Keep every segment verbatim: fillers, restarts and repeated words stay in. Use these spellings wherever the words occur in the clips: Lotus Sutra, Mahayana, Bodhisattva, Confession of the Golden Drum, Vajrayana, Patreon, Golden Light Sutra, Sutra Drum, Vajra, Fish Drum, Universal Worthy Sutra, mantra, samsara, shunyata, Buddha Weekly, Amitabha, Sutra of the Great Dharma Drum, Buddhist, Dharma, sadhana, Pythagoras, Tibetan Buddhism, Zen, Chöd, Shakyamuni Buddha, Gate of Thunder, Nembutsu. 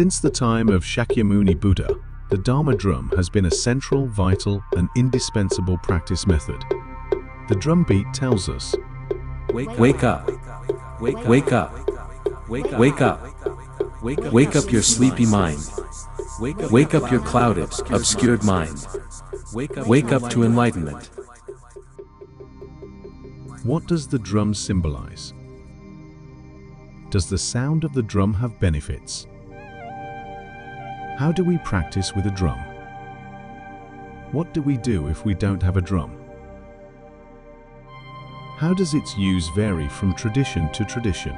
Since the time of Shakyamuni Buddha, the Dharma drum has been a central, vital, and indispensable practice method. The drum beat tells us, wake, wake up, wake, wake up, wake, wake up, wake up, wake up your sleepy mind, wake up your clouded, obscured mind, wake up to enlightenment. What does the drum symbolize? Does the sound of the drum have benefits? How do we practice with a drum? What do we do if we don't have a drum? How does its use vary from tradition to tradition?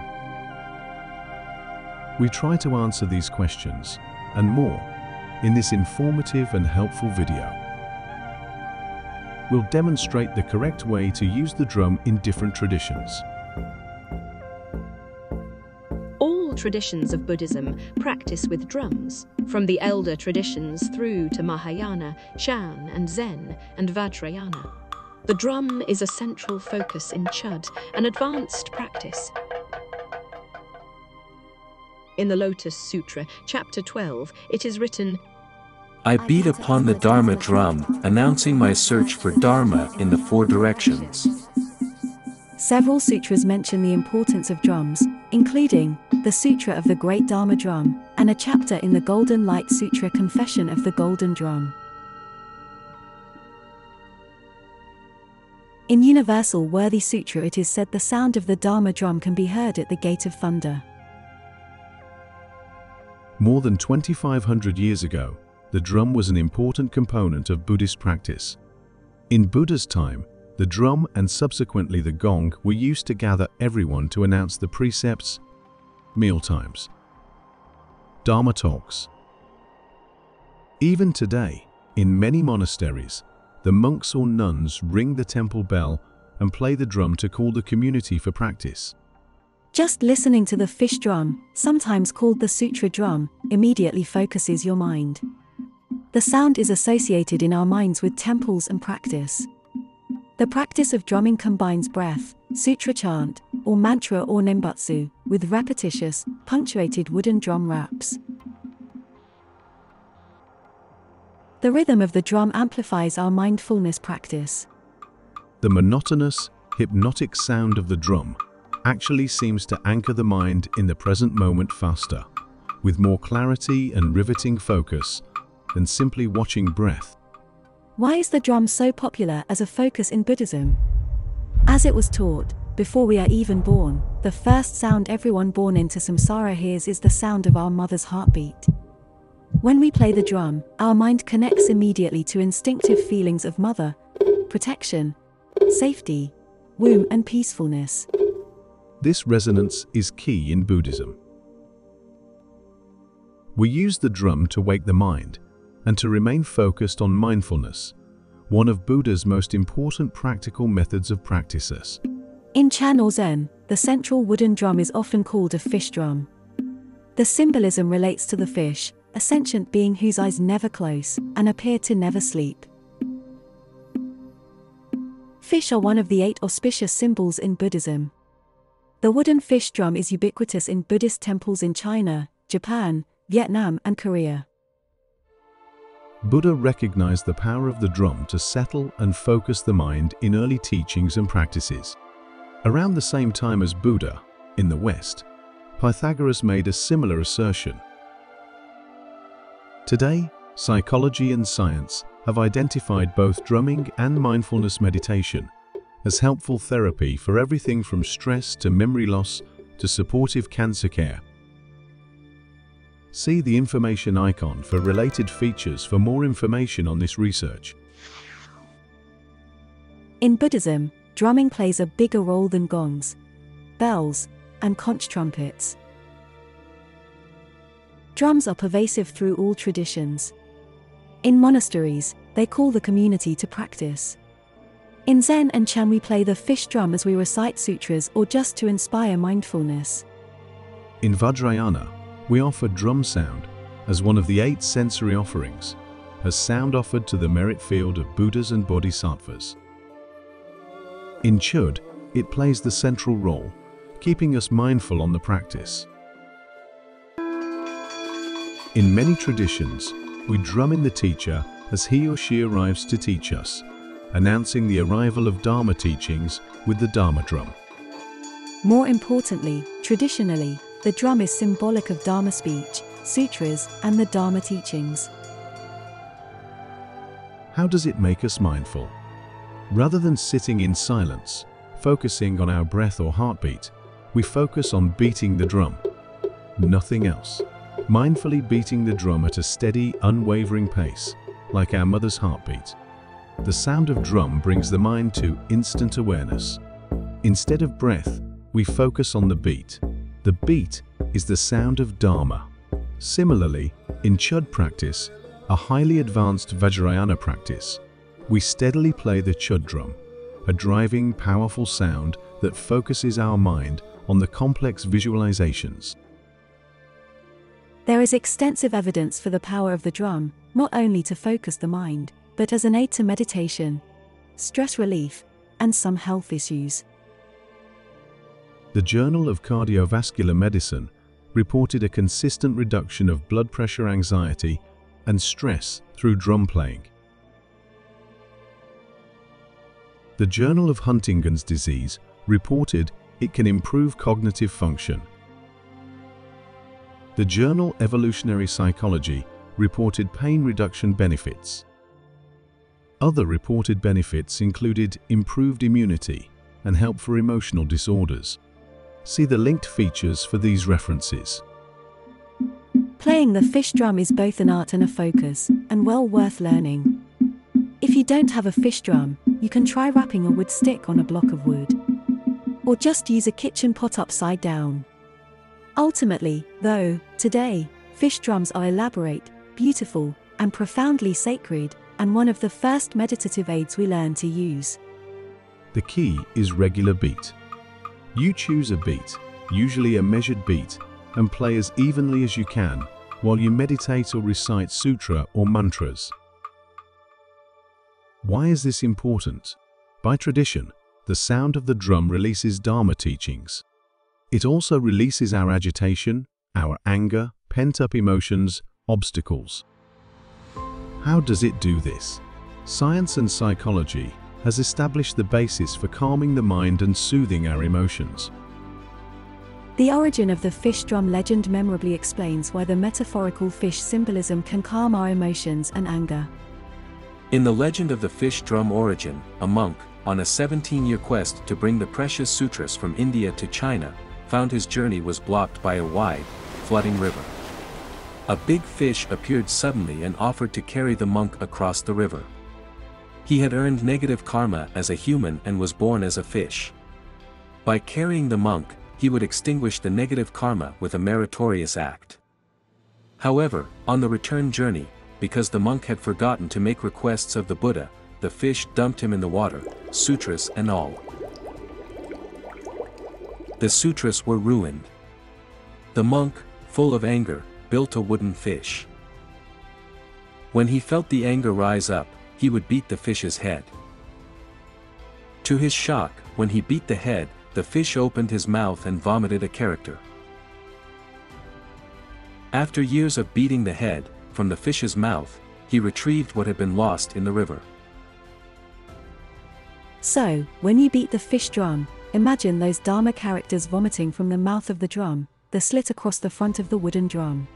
We try to answer these questions, and more, in this informative and helpful video. We'll demonstrate the correct way to use the drum in different traditions. Traditions of Buddhism practice with drums, from the elder traditions through to Mahayana, Chan and Zen and Vajrayana. The drum is a central focus in Chöd, an advanced practice. In the Lotus Sutra, chapter twelve, it is written, I beat upon the Dharma drum, announcing my search for Dharma in the four directions. Several sutras mention the importance of drums, including the Sutra of the Great Dharma Drum, and a chapter in the Golden Light Sutra Confession of the Golden Drum. In Universal Worthy Sutra it is said the sound of the Dharma drum can be heard at the Gate of Thunder. More than twenty-five hundred years ago, the drum was an important component of Buddhist practice. In Buddha's time, the drum and subsequently the gong were used to gather everyone to announce the precepts, mealtimes, Dharma talks. Even today, in many monasteries, the monks or nuns ring the temple bell and play the drum to call the community for practice. Just listening to the fish drum, sometimes called the sutra drum, immediately focuses your mind. The sound is associated in our minds with temples and practice. The practice of drumming combines breath, sutra chant, or mantra or nembutsu, with repetitious, punctuated wooden drum raps. The rhythm of the drum amplifies our mindfulness practice. The monotonous, hypnotic sound of the drum actually seems to anchor the mind in the present moment faster, with more clarity and riveting focus than simply watching breath. Why is the drum so popular as a focus in Buddhism? As it was taught, before we are even born, the first sound everyone born into samsara hears is the sound of our mother's heartbeat. When we play the drum, our mind connects immediately to instinctive feelings of mother, protection, safety, womb and peacefulness. This resonance is key in Buddhism. We use the drum to wake the mind and to remain focused on mindfulness, one of Buddha's most important practical methods of practices. In Chan or Zen, the central wooden drum is often called a fish drum. The symbolism relates to the fish, a sentient being whose eyes never close and appear to never sleep. Fish are one of the eight auspicious symbols in Buddhism. The wooden fish drum is ubiquitous in Buddhist temples in China, Japan, Vietnam, and Korea. Buddha recognized the power of the drum to settle and focus the mind in early teachings and practices. Around the same time as Buddha, in the West, Pythagoras made a similar assertion. Today, psychology and science have identified both drumming and mindfulness meditation as helpful therapy for everything from stress to memory loss to supportive cancer care. See the information icon for related features for more information on this research. In Buddhism, drumming plays a bigger role than gongs, bells, and conch trumpets. Drums are pervasive through all traditions. In monasteries, they call the community to practice. In Zen and Chan we play the fish drum as we recite sutras or just to inspire mindfulness. In Vajrayana, we offer drum sound as one of the eight sensory offerings, as sound offered to the merit field of Buddhas and Bodhisattvas. In Chöd, it plays the central role, keeping us mindful on the practice. In many traditions, we drum in the teacher as he or she arrives to teach us, announcing the arrival of Dharma teachings with the Dharma drum. More importantly, traditionally, the drum is symbolic of Dharma speech, sutras, and the Dharma teachings. How does it make us mindful? Rather than sitting in silence, focusing on our breath or heartbeat, we focus on beating the drum. Nothing else. Mindfully beating the drum at a steady, unwavering pace, like our mother's heartbeat. The sound of drum brings the mind to instant awareness. Instead of breath, we focus on the beat. The beat is the sound of Dharma. Similarly, in Chöd practice, a highly advanced Vajrayana practice, we steadily play the Chöd drum, a driving, powerful sound that focuses our mind on the complex visualizations. There is extensive evidence for the power of the drum, not only to focus the mind, but as an aid to meditation, stress relief, and some health issues. The Journal of Cardiovascular Medicine reported a consistent reduction of blood pressure, anxiety, and stress through drum playing. The Journal of Huntington's Disease reported it can improve cognitive function. The journal Evolutionary Psychology reported pain reduction benefits. Other reported benefits included improved immunity and help for emotional disorders. See the linked features for these references. Playing the fish drum is both an art and a focus, and well worth learning. If you don't have a fish drum, you can try wrapping a wood stick on a block of wood, or just use a kitchen pot upside down. Ultimately, though, today, fish drums are elaborate, beautiful, and profoundly sacred, and one of the first meditative aids we learn to use. The key is regular beat. You choose a beat, usually a measured beat, and play as evenly as you can while you meditate or recite sutra or mantras. Why is this important? By tradition, the sound of the drum releases Dharma teachings. It also releases our agitation, our anger, pent-up emotions, obstacles. How does it do this? Science and psychology has established the basis for calming the mind and soothing our emotions. The origin of the fish drum legend memorably explains why the metaphorical fish symbolism can calm our emotions and anger. In the legend of the fish drum origin, a monk, on a seventeen-year quest to bring the precious sutras from India to China, found his journey was blocked by a wide, flooding river. A big fish appeared suddenly and offered to carry the monk across the river. He had earned negative karma as a human and was born as a fish. By carrying the monk, he would extinguish the negative karma with a meritorious act. However, on the return journey, because the monk had forgotten to make requests of the Buddha, the fish dumped him in the water, sutras and all. The sutras were ruined. The monk, full of anger, built a wooden fish. When he felt the anger rise up, he would beat the fish's head. To his shock, when he beat the head, the fish opened his mouth and vomited a character. After years of beating the head, from the fish's mouth, he retrieved what had been lost in the river. So, when you beat the fish drum, imagine those Dharma characters vomiting from the mouth of the drum, the slit across the front of the wooden drum.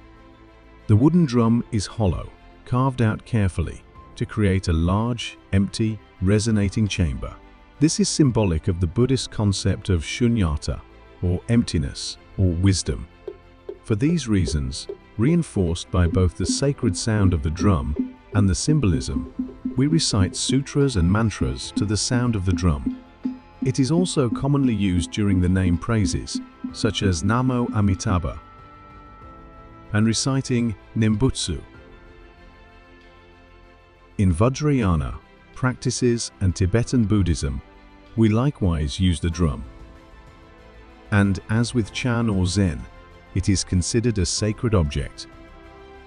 The wooden drum is hollow, carved out carefully, to create a large, empty, resonating chamber. This is symbolic of the Buddhist concept of shunyata, or emptiness, or wisdom. For these reasons, reinforced by both the sacred sound of the drum and the symbolism, we recite sutras and mantras to the sound of the drum. It is also commonly used during the name praises, such as Namo Amitabha, and reciting Nembutsu. In Vajrayana practices and Tibetan Buddhism, we likewise use the drum. And as with Chan or Zen, it is considered a sacred object.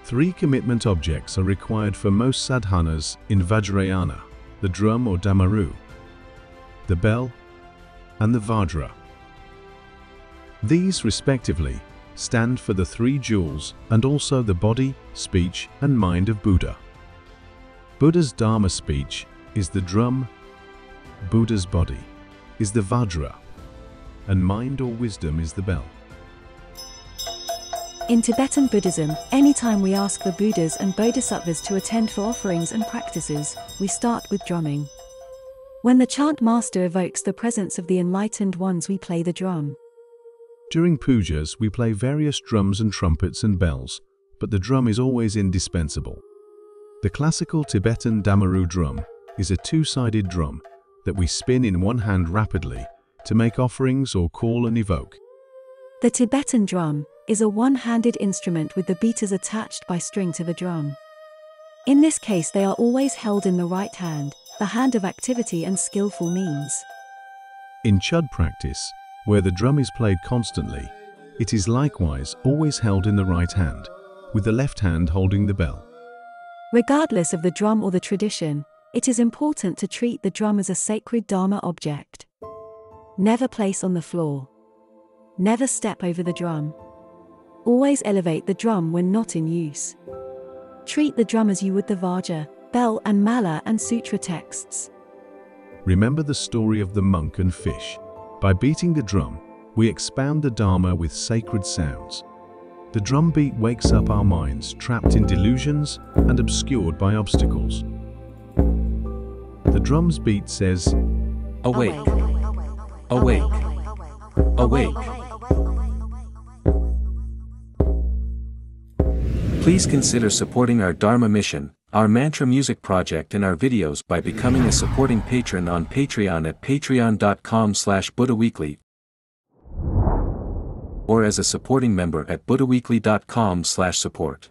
Three commitment objects are required for most sadhanas in Vajrayana: the drum or Damaru, the bell, and the Vajra. These, respectively, stand for the three jewels and also the body, speech, and mind of Buddha. Buddha's Dharma speech is the drum, Buddha's body is the Vajra, and mind or wisdom is the bell. In Tibetan Buddhism, anytime we ask the Buddhas and Bodhisattvas to attend for offerings and practices, we start with drumming. When the chant master evokes the presence of the enlightened ones, we play the drum. During pujas, we play various drums and trumpets and bells, but the drum is always indispensable. The classical Tibetan Damaru drum is a two-sided drum that we spin in one hand rapidly to make offerings or call and evoke. The Tibetan drum is a one-handed instrument with the beaters attached by string to the drum. In this case, they are always held in the right hand, the hand of activity and skillful means. In Chöd practice, where the drum is played constantly, it is likewise always held in the right hand, with the left hand holding the bell. Regardless of the drum or the tradition, it is important to treat the drum as a sacred Dharma object. Never place on the floor. Never step over the drum. Always elevate the drum when not in use. Treat the drum as you would the Vajra, bell and Mala and Sutra texts. Remember the story of the monk and fish. By beating the drum, we expound the Dharma with sacred sounds. The drum beat wakes up our minds trapped in delusions and obscured by obstacles. The drum's beat says, awake, awake, awake. Please consider supporting our Dharma mission, our mantra music project, and our videos by becoming a supporting patron on Patreon at patreon dot com slash Buddha Weekly, or as a supporting member at buddha weekly dot com slash support.